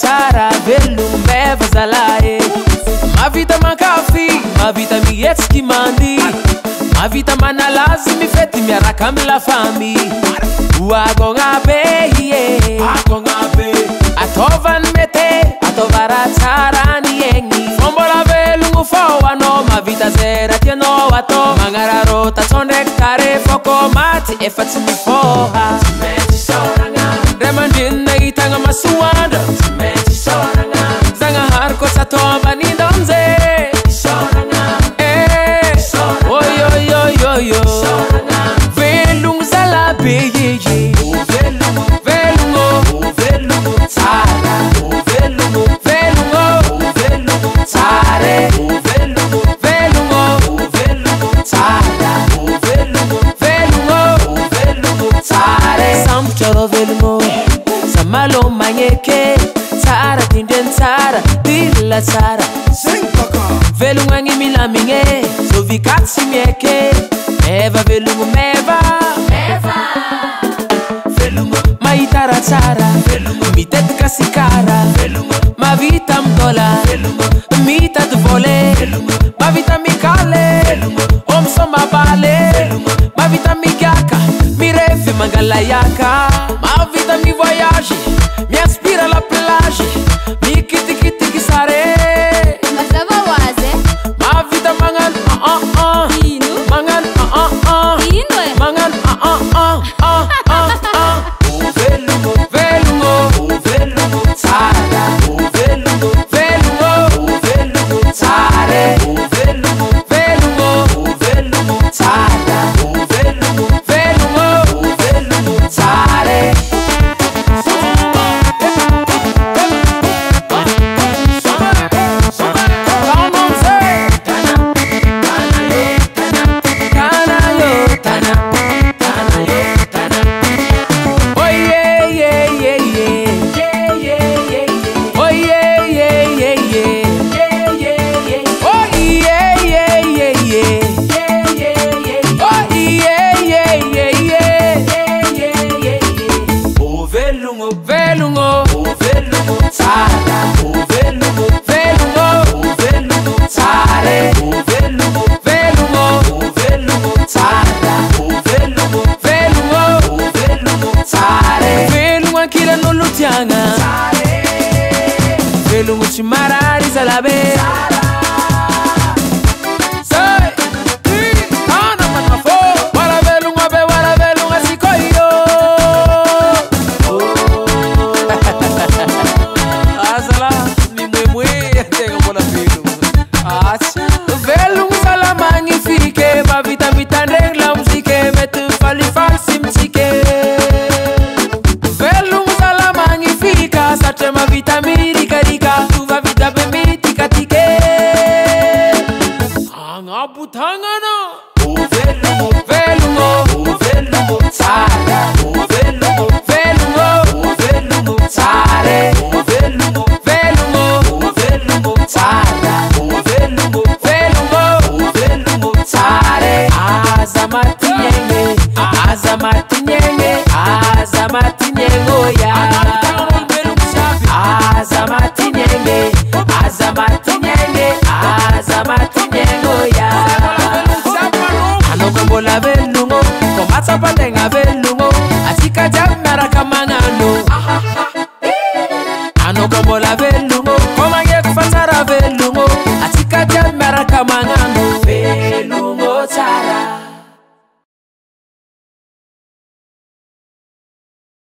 tara, velo me vazalae. Ma vida ma kafi, ma vida mi etski mandi. Ma vida mana lazimi feti miaraka mila fami. Uagonga be, uagonga be. Atovan mete, atovara tara niengi. Fombola velungu fowa no, ma vida zera tiano ato. Mangara rota tonrektare foko mati efatu mifoha. Remandin na itanga masuanda. Zanga harko satoba ni donze. Oyoyoyoyo. Velung zalabe yeye. Velung, velung tara. Velung, velung tare. Velung, velung tara. Velung, velung tare. Samchoro velung. Malo manyeke tara tinden tara dilla tara singaka velungangi milaminge so vikatsi mieke eva velungu meva meva velungu maitara tara velungu mitetka sikara velungu mavita mdola velungu mita dvole velungu mavita mikale velungu omsoma bale velungu mavita migaka mirefe mangalayaka mavita mi voyage mi aspira la plage mi kiti kiti kisare masava waze mavita mangan inu mangan inu mangan velungu velungu velungu tara velungu velungu velungu tare velungu velungu velungu tara velungu velungu velungu tare. Velungo, como a zapata en a velungo.